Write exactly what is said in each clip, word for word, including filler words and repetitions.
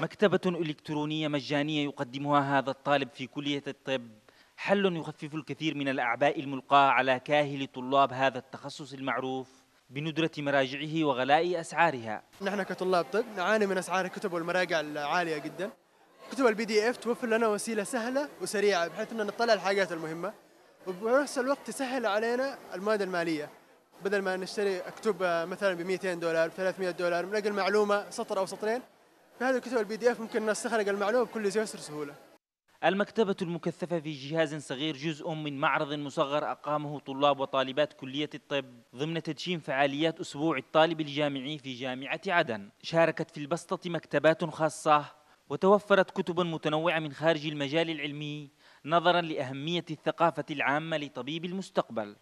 مكتبة إلكترونية مجانية يقدمها هذا الطالب في كلية الطب، حل يخفف الكثير من الأعباء الملقاة على كاهل طلاب هذا التخصص المعروف بندرة مراجعه وغلاء أسعارها. نحن كطلاب طب نعاني من أسعار الكتب والمراجع العالية جدا. كتب البي دي اف توفر لنا وسيلة سهلة وسريعة بحيث أننا نطلع الحاجات المهمة، وبنفس الوقت تسهل علينا المواد المالية. بدل ما نشتري كتب مثلا ب مئتين دولار ب ثلاثمئة دولار بنلاقي المعلومة سطر أو سطرين، بهذه الكتب البي دي اف ممكن نستخرج المعلومة بكل يسر سهولة. المكتبة المكثفة في جهاز صغير جزء من معرض مصغر أقامه طلاب وطالبات كلية الطب ضمن تدشين فعاليات أسبوع الطالب الجامعي في جامعة عدن. شاركت في البسطة مكتبات خاصة وتوفرت كتب متنوعة من خارج المجال العلمي نظرا لأهمية الثقافة العامة لطبيب المستقبل.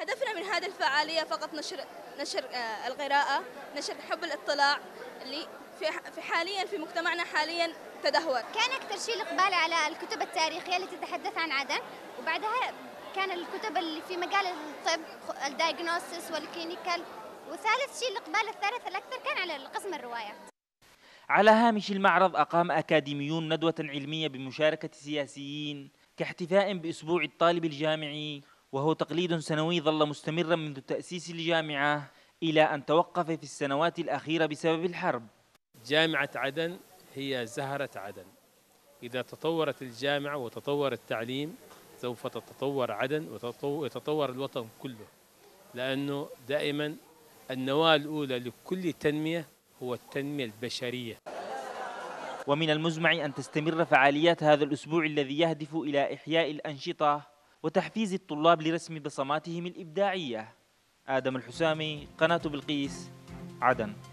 هدفنا من هذه الفعالية فقط نشر نشر القراءة، نشر حب الاطلاع اللي في حاليا في مجتمعنا حاليا تدهور. كان أكثر شيء الإقبال على الكتب التاريخية التي تتحدث عن عدن، وبعدها كان الكتب اللي في مجال الطب الدايجنوستس والكلينيكال، وثالث شيء الإقبال الثالث الأكثر كان على قسم الروايات. على هامش المعرض أقام أكاديميون ندوة علمية بمشاركة سياسيين كاحتفاء بأسبوع الطالب الجامعي، وهو تقليد سنوي ظل مستمرا منذ تأسيس الجامعة إلى أن توقف في السنوات الأخيرة بسبب الحرب. جامعة عدن هي زهرة عدن، إذا تطورت الجامعة وتطور التعليم سوف تتطور عدن وتتطور الوطن كله، لأنه دائما النواة الأولى لكل تنمية هو التنمية البشرية. ومن المزمع أن تستمر فعاليات هذا الأسبوع الذي يهدف إلى إحياء الأنشطة وتحفيز الطلاب لرسم بصماتهم الإبداعية. آدم الحسامي، قناة بلقيس، عدن.